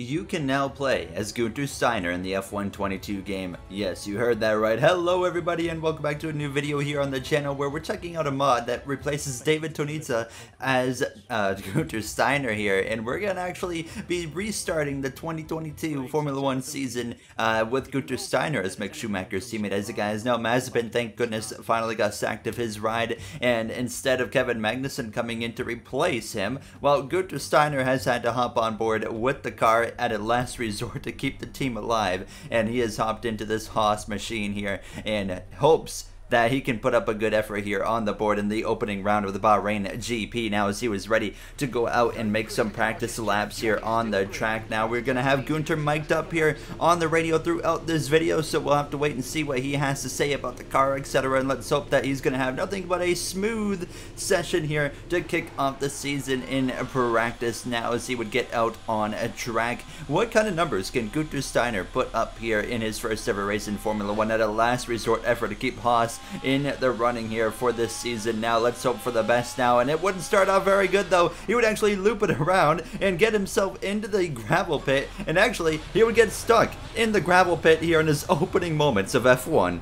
You can now play as Günther Steiner in the F1 22 game. Yes, you heard that right. Hello everybody and welcome back to a new video here on the channel where we're checking out a mod that replaces David Tonizza as Günther Steiner here, and we're gonna actually be restarting the 2022 Formula 1 season with Günther Steiner as Mick Schumacher's teammate. As you guys know, Mazepin, thank goodness, finally got sacked of his ride, and instead of Kevin Magnussen coming in to replace him, well, Günther Steiner has had to hop on board with the car at a last resort to keep the team alive, and he has hopped into this Haas machine here in hopes that he can put up a good effort here on the board in the opening round of the Bahrain GP now, as he was ready to go out and make some practice laps here on the track. Now we're gonna have Günther mic'd up here on the radio throughout this video, so we'll have to wait and see what he has to say about the car, etc., and let's hope that he's gonna have nothing but a smooth session here to kick off the season in practice now, as he would get out on a track. What kind of numbers can Günther Steiner put up here in his first ever race in Formula 1 at a last resort effort to keep Haas in the running here for this season now? Let's hope for the best now. And it wouldn't start off very good though. He would actually loop it around and get himself into the gravel pit, and actually he would get stuck in the gravel pit here in his opening moments of F1.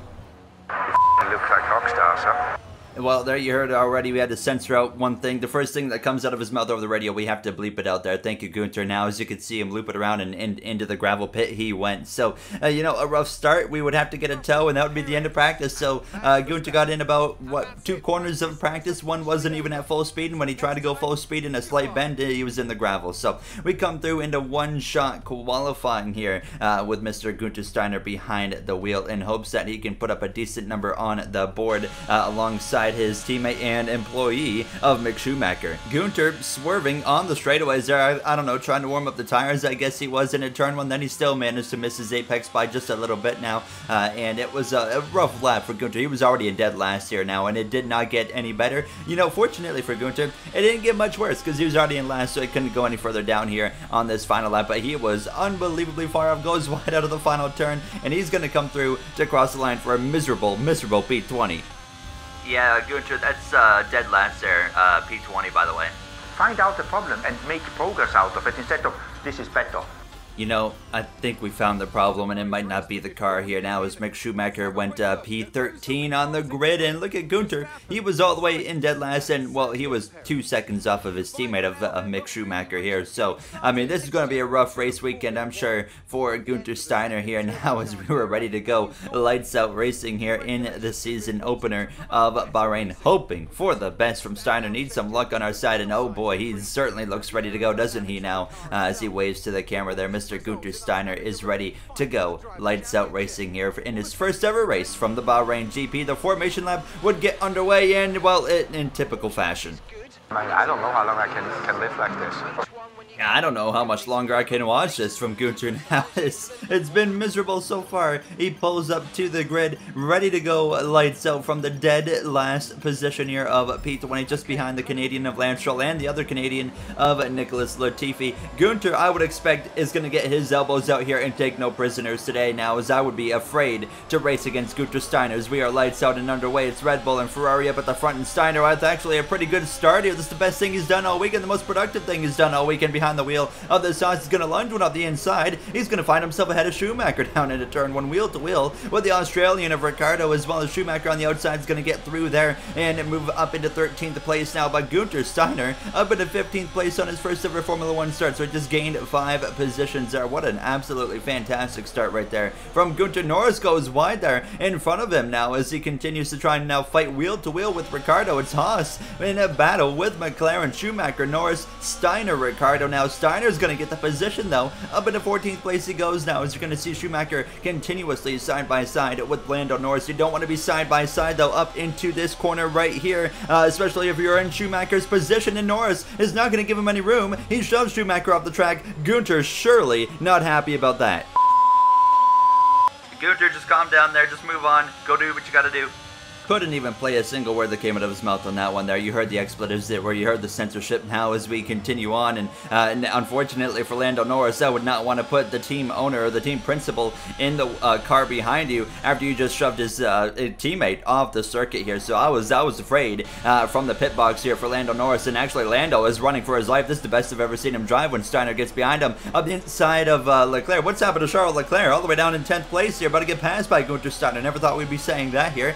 It looks like rock stars, huh? Well, there you heard it already. We had to censor out one thing. The first thing that comes out of his mouth over the radio, we have to bleep it out there. Thank you, Günther. Now, as you can see him loop it around and into the gravel pit he went. So, you know, a rough start. We would have to get a tow, and that would be the end of practice. So, Günther got in about, what, two corners of practice. One wasn't even at full speed, and when he tried to go full speed in a slight bend, he was in the gravel. So, we come through into one-shot qualifying here with Mr. Günther Steiner behind the wheel in hopes that he can put up a decent number on the board alongside his teammate and employee of Mick Schumacher. Günther swerving on the straightaways there. I don't know, trying to warm up the tires, I guess he was, in a turn one. Then he still managed to miss his apex by just a little bit now, and it was a rough lap for Günther. He was already in dead last year now, and it did not get any better. You know, fortunately for Günther, it didn't get much worse because he was already in last, so he couldn't go any further down here on this final lap, but he was unbelievably far off, goes wide out of the final turn, and he's going to come through to cross the line for a miserable P20. Yeah, Günther, that's dead last there, P20, by the way. Find out the problem and make progress out of it instead of this is better. You know, I think we found the problem, and it might not be the car here now, as Mick Schumacher went P13 on the grid. And look at Günther. He was all the way in dead last, and, well, he was 2 seconds off of his teammate of Mick Schumacher here. So, I mean, this is going to be a rough race weekend, I'm sure, for Günther Steiner here now, as we were ready to go lights out racing here in the season opener of Bahrain, hoping for the best from Steiner. Needs some luck on our side, and oh boy, he certainly looks ready to go, doesn't he now, as he waves to the camera there. Mr. Günther Steiner is ready to go lights out racing here in his first ever race from the Bahrain GP. The formation lap would get underway, and, well, in typical fashion. I don't know how long I can live like this. I don't know how much longer I can watch this from Günther now. It's been miserable so far. He pulls up to the grid, ready to go lights out from the dead last position here of P20, just behind the Canadian of Lance Stroll and the other Canadian of Nicholas Latifi. Günther, I would expect, is going to get his elbows out here and take no prisoners today now, as I would be afraid to race against Günther Steiner, as we are lights out and underway. It's Red Bull and Ferrari up at the front, and Steiner with actually a pretty good start here. This is the best thing he's done all weekend, the most productive thing he's done all weekend behind the wheel of this Haas. Is going to lunge one off the inside. He's going to find himself ahead of Schumacher down into turn one, wheel to wheel with the Australian of Ricardo, as well as Schumacher on the outside is going to get through there and move up into 13th place now. But Günther Steiner up into 15th place on his first ever Formula 1 start, so it just gained 5 positions there. What an absolutely fantastic start right there from Günther. Norris goes wide there in front of him now, as he continues to try and now fight wheel to wheel with Ricardo. It's Haas in a battle with McLaren, Schumacher, Norris, Steiner, Ricardo now. Steiner's going to get the position though. Up into 14th place he goes now, as you're going to see Schumacher continuously side by side with Lando Norris. You don't want to be side by side though up into this corner right here, especially if you're in Schumacher's position, and Norris is not going to give him any room. He shoves Schumacher off the track. Günther surely not happy about that. Günther, just calm down there. Just move on. Go do what you got to do. Couldn't even play a single word that came out of his mouth on that one there. You heard the expletives there, where you heard the censorship now as we continue on. And unfortunately for Lando Norris, I would not want to put the team owner or the team principal in the car behind you after you just shoved his teammate off the circuit here. So I was afraid from the pit box here for Lando Norris. And actually Lando is running for his life. This is the best I've ever seen him drive when Steiner gets behind him up inside of Leclerc. What's happened to Charles Leclerc? All the way down in 10th place here, about to get passed by Günther Steiner. Never thought we'd be saying that here.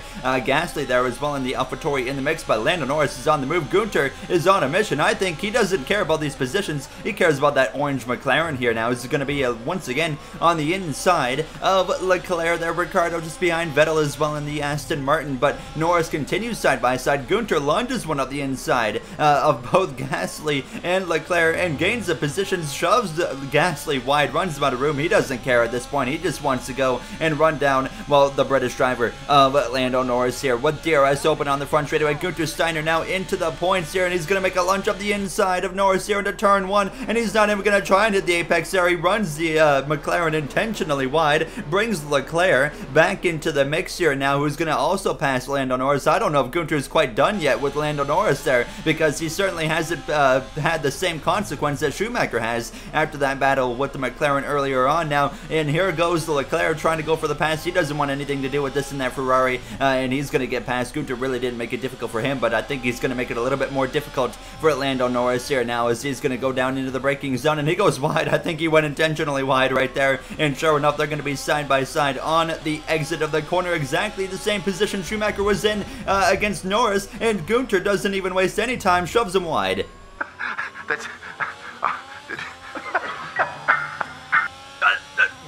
Gasly there as well in the AlfaTauri in the mix, but Lando Norris is on the move. Günther is on a mission. I think he doesn't care about these positions. He cares about that orange McLaren here now. This is going to be once again on the inside of Leclerc there. Ricardo just behind Vettel as well in the Aston Martin, but Norris continues side by side. Günther lunges one up the inside of both Gasly and Leclerc and gains the position, shoves Gasly wide, runs him out of room. He doesn't care at this point. He just wants to go and run down, well, the British driver of Lando Norris here. What DRS open on the front straightaway. Günther Steiner now into the points here, and he's going to make a lunge up the inside of Norris here into turn one, and he's not even going to try and hit the apex there. He runs the McLaren intentionally wide, brings Leclerc back into the mix here now, who's going to also pass Lando Norris. I don't know if Günther's quite done yet with Lando Norris there, because he certainly hasn't had the same consequence that Schumacher has after that battle with the McLaren earlier on now. And here goes the Leclerc trying to go for the pass. He doesn't want anything to do with this in that Ferrari, and he's going to get past. Günther really didn't make it difficult for him, but I think he's going to make it a little bit more difficult for Lando Norris here now, as he's going to go down into the braking zone, and he goes wide. I think he went intentionally wide right there, and sure enough, they're going to be side by side on the exit of the corner, exactly the same position Schumacher was in against Norris, and Günther doesn't even waste any time, shoves him wide.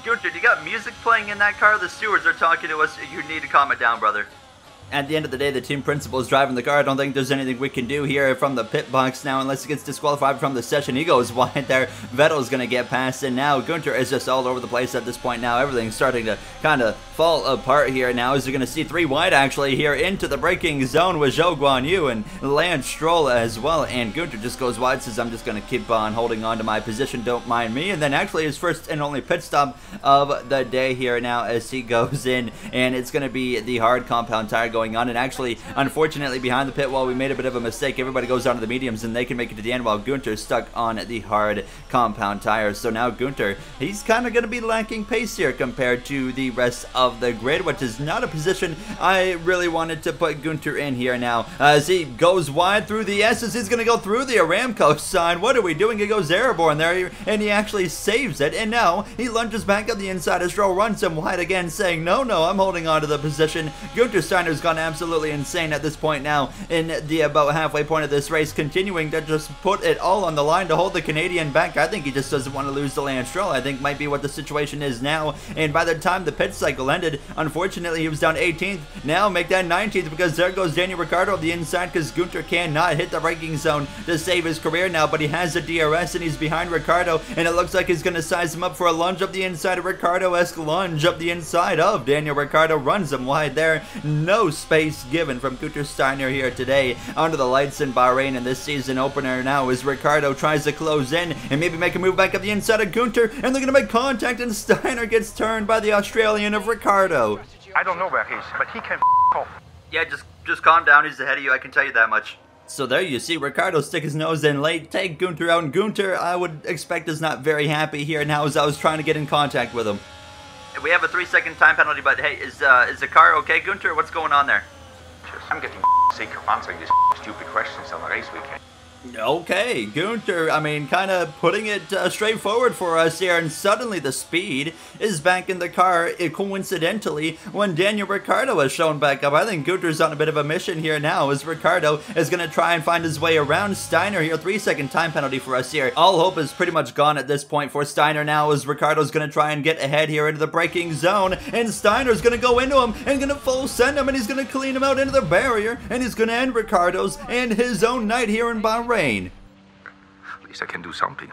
Günther, you got music playing in that car? The stewards are talking to us. You need to calm it down, brother. At the end of the day, the team principal is driving the car. I don't think there's anything we can do here from the pit box now, unless he gets disqualified from the session. He goes wide there. Vettel's going to get past, and now Günther is just all over the place at this point now. Everything's starting to kind of fall apart here now, as you're going to see three wide actually here into the braking zone with Zhou Guan Yu and Lance Stroll as well, and Günther just goes wide, says, I'm just going to keep on holding on to my position, don't mind me, and then actually his first and only pit stop of the day here now, as he goes in, and it's going to be the hard compound tire going on. And actually, unfortunately, behind the pit wall, we made a bit of a mistake. Everybody goes down to the mediums and they can make it to the end, while Günther's stuck on the hard compound tires. So now Günther, he's kind of going to be lacking pace here compared to the rest of the grid, which is not a position I really wanted to put Günther in here now, as he goes wide through the S's. He's going to go through the Aramco sign. What are we doing? He goes airborne there, and he actually saves it, and now he lunges back up the inside as Stroll runs him wide again, saying, no, I'm holding on to the position. Günther Steiner's gone absolutely insane at this point now in the about halfway point of this race, continuing to just put it all on the line to hold the Canadian back. I think he just doesn't want to lose to Lance Stroll. I think might be what the situation is now, and by the time the pit cycle ended, unfortunately he was down 18th. Now make that 19th, because there goes Daniel Ricciardo on the inside, because Günther cannot hit the braking zone to save his career now, but he has a DRS and he's behind Ricciardo, and it looks like he's going to size him up for a lunge up the inside of Ricciardo-esque lunge up the inside of Daniel Ricciardo, runs him wide there. No space given from Günther Steiner here today under the lights in Bahrain in this season opener now, as Ricardo tries to close in and maybe make a move back up the inside of Günther, and they're going to make contact, and Steiner gets turned by the Australian of Ricardo. I don't know where he is, but he can off. Yeah, just calm down. He's ahead of you. I can tell you that much. So there you see Ricardo stick his nose in late, take Günther out, and Günther, I would expect, is not very happy here now, as I was trying to get in contact with him. We have a 3-second time penalty, but hey, is the car okay, Günther? What's going on there? I'm getting sick of answering these stupid questions on the race weekend. Okay, Günther, I mean, kind of putting it straightforward for us here, and suddenly the speed is back in the car, coincidentally, when Daniel Ricciardo is shown back up. I think Günther's on a bit of a mission here now, as Ricciardo is going to try and find his way around Steiner here. 3-second time penalty for us here. All hope is pretty much gone at this point for Steiner now, as Ricciardo's going to try and get ahead here into the braking zone, and Steiner's going to go into him and going to full send him, and he's going to clean him out into the barrier, and he's going to end Ricciardo's and his own night here in Bahrain. At least I can do something.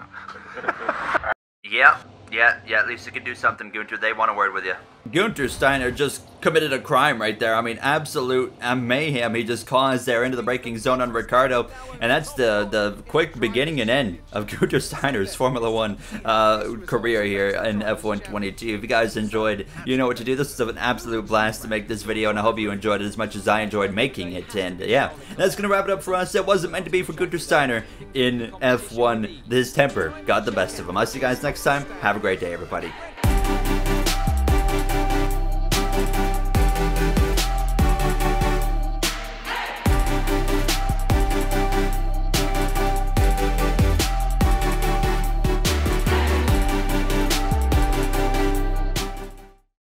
Yeah, at least you can do something, Günther. They want a word with you. Günther Steiner just committed a crime right there. I mean, absolute mayhem he just caused there into the braking zone on Ricardo. And that's the quick beginning and end of Günther Steiner's Formula 1 career here in F1 22. If you guys enjoyed, you know what to do. This was an absolute blast to make this video, and I hope you enjoyed it as much as I enjoyed making it. And yeah, that's going to wrap it up for us. It wasn't meant to be for Günther Steiner in F1. His temper got the best of him. I'll see you guys next time. Have a great day, everybody.